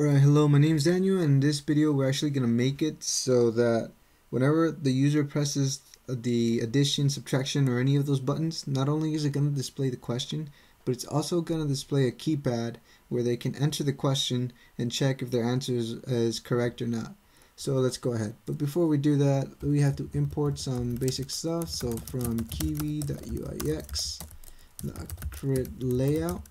Alright, hello, my name is Daniel, and in this video we're actually going to make it so that whenever the user presses the addition, subtraction, or any of those buttons, not only is it going to display the question, but it's also going to display a keypad where they can enter the question and check if their answer is correct or not. So let's go ahead. But before we do that, we have to import some basic stuff. So from kivy.uix.gridlayout,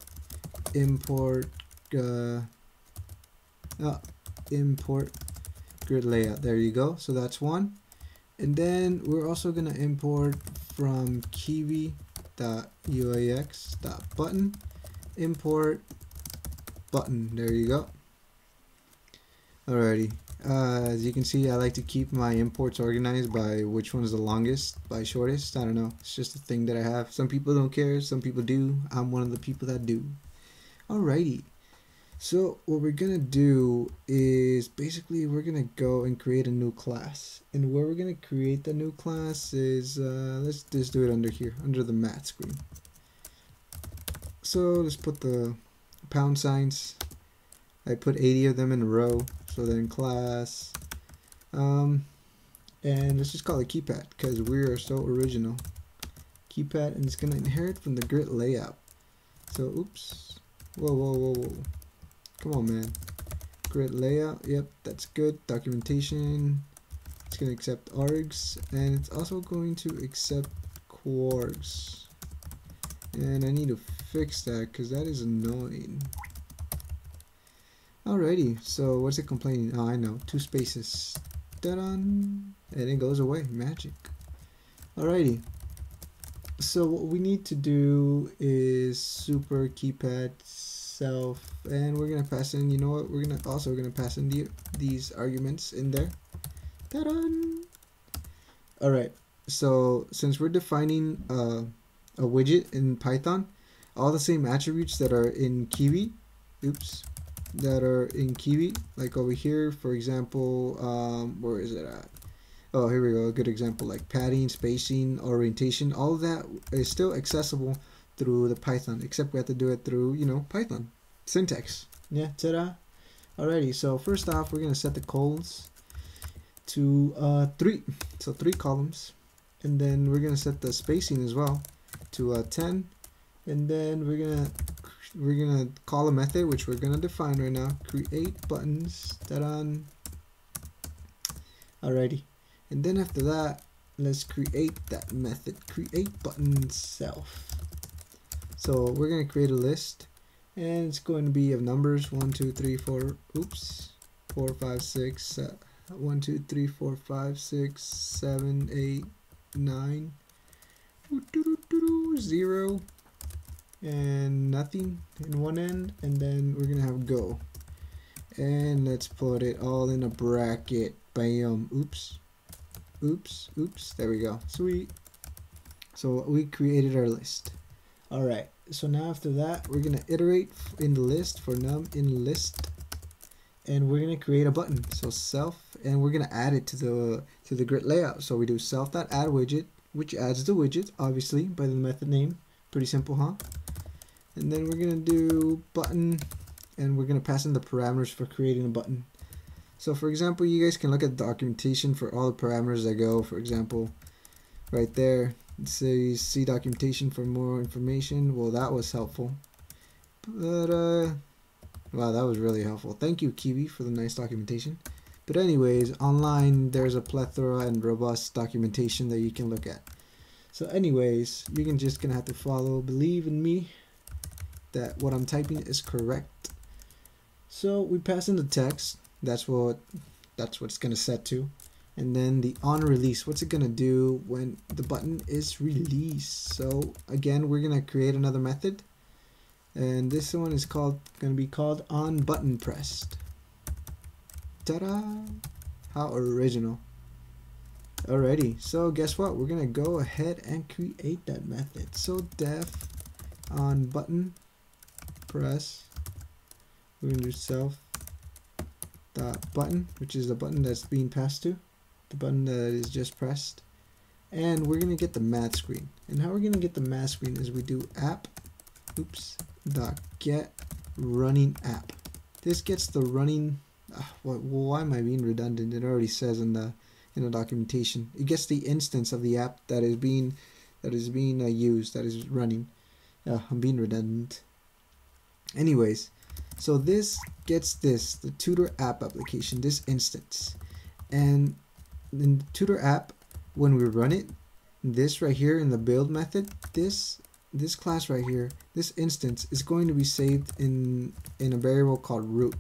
import grid layout. There you go. So that's one. And then we're also going to import from kivy.uix.button, import button. There you go. Alrighty. As you can see, I like to keep my imports organized by which one's the longest, by shortest. I don't know. It's just a thing that I have. Some people don't care. Some people do. I'm one of the people that do. Alrighty. So what we're going to do is basically we're going to go and create a new class. And where we're going to create the new class is, let's just do it under here, under the math screen. So let's put the pound signs. I put 80 of them in a row. So then class, and let's just call it keypad because we are so original. Keypad, and it's going to inherit from the grid layout. So oops, whoa. Come on, man. Grid layout. Yep, that's good. Documentation. It's going to accept args, and it's also going to accept kwargs. And I need to fix that because that is annoying. Alrighty. So what's it complaining? Oh, I know. 2 spaces. Ta-dun! And it goes away. Magic. Alrighty. So what we need to do is super keypad self, and we're gonna pass in, you know what, we're gonna also pass in these arguments in there. Ta-da! Alright, so since we're defining a widget in Python, all the same attributes that are in Kivy, like over here, for example, where is it at? Oh, here we go, a good example, like padding, spacing, orientation, all of that is still accessible through the Python, except we have to do it through, you know, Python syntax. Yeah, ta-da. Alrighty, so first off, we're gonna set the columns to 3, so 3 columns, and then we're gonna set the spacing as well to 10, and then we're gonna call a method which we're gonna define right now, create buttons. Ta-da. Alrighty. And then after that, let's create that method, create button self. So we're going to create a list, and it's going to be of numbers 1, 2, 3, 4, 5, 6, 7, 8, 9, 0, and nothing in one end, and then we're going to have go. And let's put it all in a bracket. Bam. Oops, there we go. Sweet. So we created our list. Alright, so now after that, we're going to iterate in the list for num in list, and we're going to create a button. So self, and we're going to add it to the grid layout. So we do self.addWidget, which adds the widget, obviously, by the method name. Pretty simple, huh? And then we're going to do button, and we're going to pass in the parameters for creating a button. So for example, you guys can look at the documentation for all the parameters that go, for example, right there. It says see documentation for more information. Well, that was helpful. But wow, that was really helpful. Thank you, Kivy, for the nice documentation. But anyways, online there's a plethora and robust documentation that you can look at. So anyways, you can just gonna have to follow, believe in me that what I'm typing is correct. So we pass in the text. That's what it's gonna set to, and then the on release. What's it gonna do when the button is released? So again, we're gonna create another method, and this one is gonna be called on button pressed. Ta-da! How original. Alrighty, so guess what? We're gonna go ahead and create that method. So def on button press. We're gonna do self. Button, which is the button that's being passed to, the button that is just pressed, and we're gonna get the math screen. And how we're gonna get the math screen is we do app dot get running app. This gets the running. Why am I being redundant? It already says in the documentation. It gets the instance of the app that is being used, that is running. I'm being redundant. Anyways, so this gets this, the tutor app application, this instance, and in the tutor app, when we run it, this right here in the build method, this class right here, this instance is going to be saved in a variable called root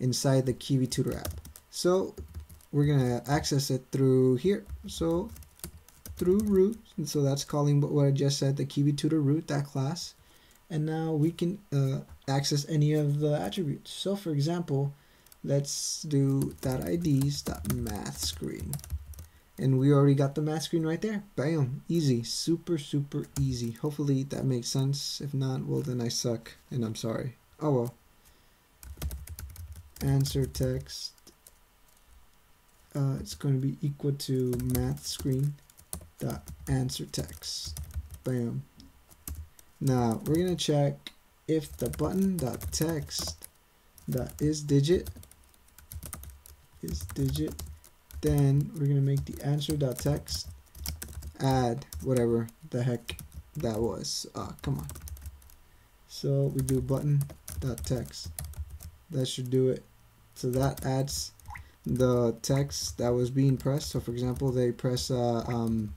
inside the Kivy Tutor app. So we're gonna access it through here. So through root, and so that's calling what I just said, the Kivy Tutor root, that class, and now we can access any of the attributes. So for example, let's do .ids.mathScreen, and we already got the math screen right there. Bam, easy, super easy. Hopefully that makes sense. If not, well then I suck and I'm sorry. Oh well. Answer text, it's going to be equal to math screen dot answer text. Bam. Now we're gonna check if the button dot text dot is digit, then we're gonna make the answer dot text add whatever the heck that was. Come on. So we do button dot text. That should do it. So that adds the text that was being pressed. So for example, they press 1,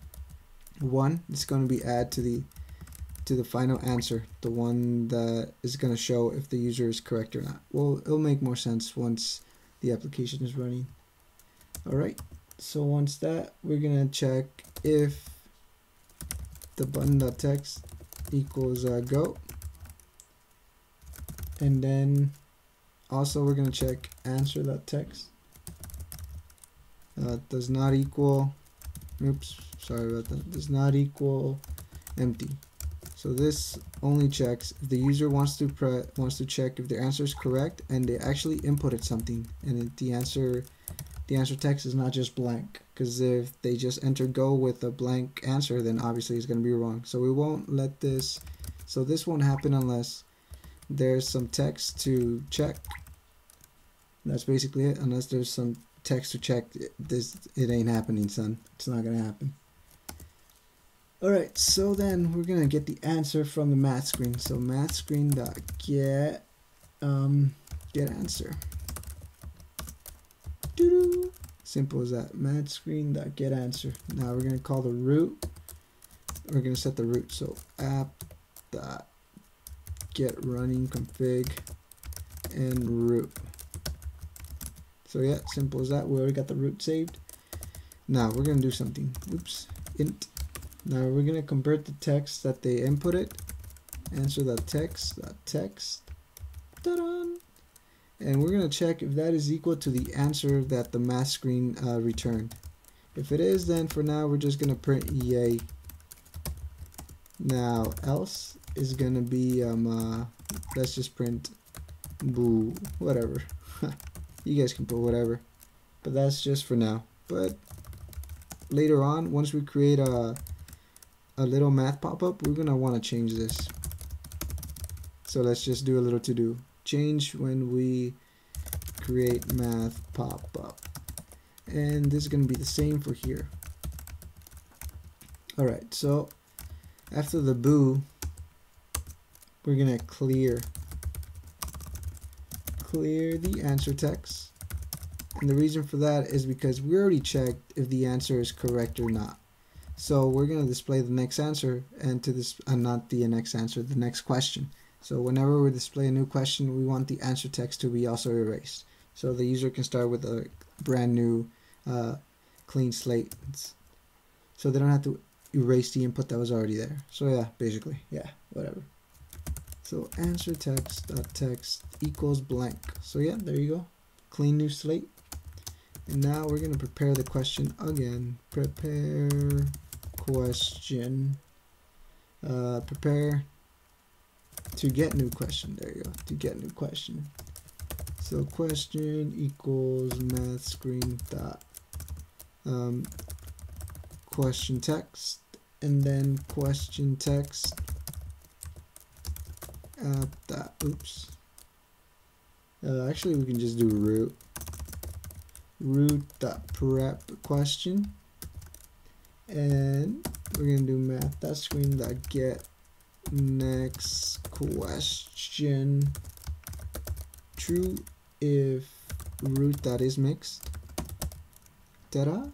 it's going to be add to the final answer, the one that is going to show if the user is correct or not. Well, it'll make more sense once the application is running. Alright, so once that, we're going to check if the button.text equals go, and then also we're going to check answer.text does not equal, oops, sorry about that, does not equal empty. So this only checks if the user wants to check if their answer is correct and they actually inputted something, and if the answer text is not just blank, because if they just enter go with a blank answer, then obviously it's going to be wrong. So we won't let this, so this won't happen unless there's some text to check. That's basically it. Unless there's some text to check, it ain't happening, son. It's not gonna happen. Alright, so then we're gonna get the answer from the math screen. So math screen dot get answer. Doo-doo. Simple as that. Math screen dot get answer. Now we're gonna call the root. We're gonna set the root. So app dot get running config and root. So yeah, simple as that. We already got the root saved. Now we're gonna do something. Oops, int. Now we're gonna convert the text that they inputted, answer that text, ta-da! And we're gonna check if that is equal to the answer that the math screen returned. If it is, then for now we're just gonna print yay. Now else is gonna be let's just print boo, whatever. You guys can put whatever, but that's just for now. But later on, once we create a little math pop-up, we're gonna want to change this. So let's just do a little to-do change when we create math pop-up, and this is gonna be the same for here. Alright, so after the boo, we're gonna clear the answer text, and the reason for that is because we already checked if the answer is correct or not. So we're going to display the next answer, and to this not the next answer, the next question. So whenever we display a new question, we want the answer text to be also erased, so the user can start with a brand new clean slate, so they don't have to erase the input that was already there. So yeah, basically, yeah, whatever. So answer text dot text equals blank. So yeah, there you go, clean new slate. And now we're gonna prepare the question again. Prepare question. Prepare to get new question. There you go. To get new question. So question equals math screen dot question text, and then question text. Oops. Actually, we can just do root.prep question, and we're gonna do math.screen.get next question true if root that is mixed, ta-da,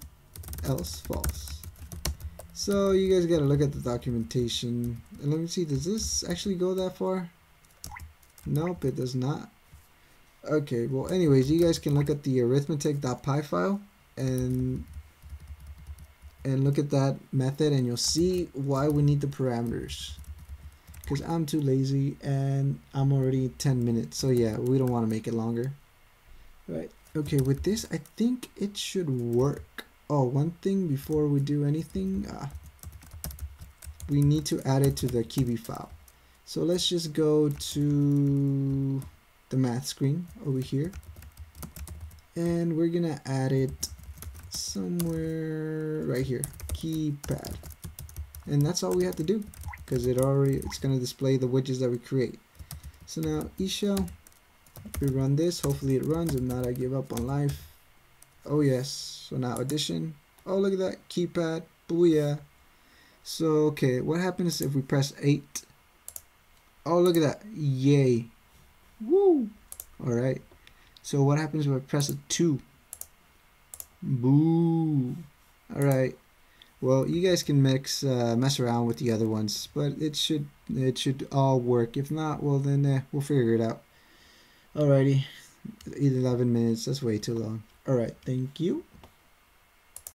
else false. So you guys gotta look at the documentation, and let me see, does this actually go that far? Nope, it does not. Okay, well anyways, you guys can look at the arithmetic.py file and look at that method, and you'll see why we need the parameters, because I'm too lazy and I'm already 10 minutes, so yeah, we don't want to make it longer. Right, okay, with this I think it should work. Oh, one thing before we do anything, we need to add it to the Kivy file. So let's just go to the math screen over here, and we're gonna add it somewhere right here, keypad, and that's all we have to do, because it's gonna display the widgets that we create. So now eShell, we run this, hopefully it runs, if not I give up on life. Oh yes, so now addition, oh look at that, keypad, booyah. So okay, what happens if we press 8? Oh look at that, yay, woo. Alright, so what happens if I press a 2? Boo. Alright, well you guys can mess around with the other ones, but it should all work. If not, well then we'll figure it out. Alrighty, 11 minutes, that's way too long. Alright, thank you.